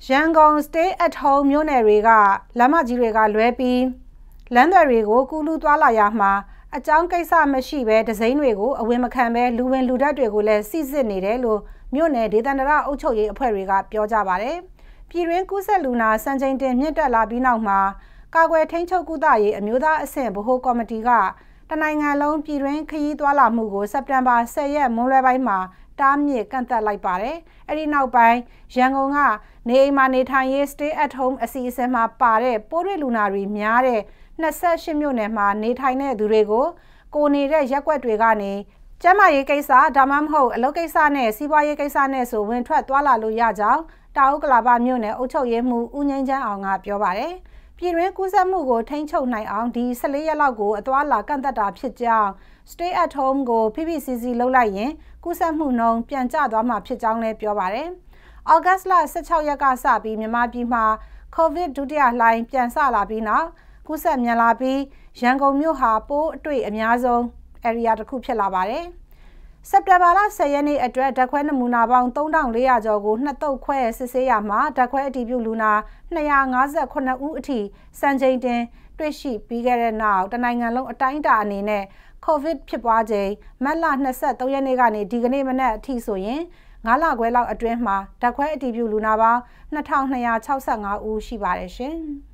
Yangon stay at home Yoneriga, Lamajirega Lwepi, Landarego, Kulu Dwala Yahma, a Jankaisa Meshibe, the Zainwego, a Wimakame, Luwen Ludadregule, Sizinirelo, Mione, Didanara Ochoye, Periga, Piojabare, Pirencusa Luna, Sanjay de Mieta Labinauma, Kagwe Tencho Gudaye, a Muda Assemble, Ho Cometiga, the Nanga Long Pirenki Dwala Mugo, September, say, Murabaima. Damn Kanta like Bare, Eddie now by Yangonga, Nemanitanye stay at home as he is a mapare, Pore Lunari, Miare, Nasa Shimunema, Nitine Durego, Gone Jaquatregani, Jamaye Kesa, Damamho, Lokesane, Siwaye Kesane, so when Twala Luyajal, Tauklaba Mune, Otoyemu, Unenja on Apiobare, Piren Kusamugo, Tencho Night on the Salea Lago, Twala Kantata Pijang, stay at home go, PBCC Lolayen. Kusan Munon, Pianja Dama Pijang Le Piovare. August la Sacha Yagasabi, Mimabima, COVID Dudia Line, Piansa Labina, Kusan Mialabi, Jango Muha, Po, Dui Amiazo, Area de Cupelabare. Septabala Sayani address Daquena Munabang, Tondang Lea Jogo, Nato Que, Sisayama, Daque di Buluna, Nayangaza Kona Uti, Sanjay Den, Dreshi, Bigger now, the Nangalong Dinda Nine. COVID Pibwaje, Mala Nasa, Toyanegani, Diganemanet, Tisoyen, Gala Guela Adrema, Daque di Bulunaba, Natang Naya, Tausanga, Ushibarishin.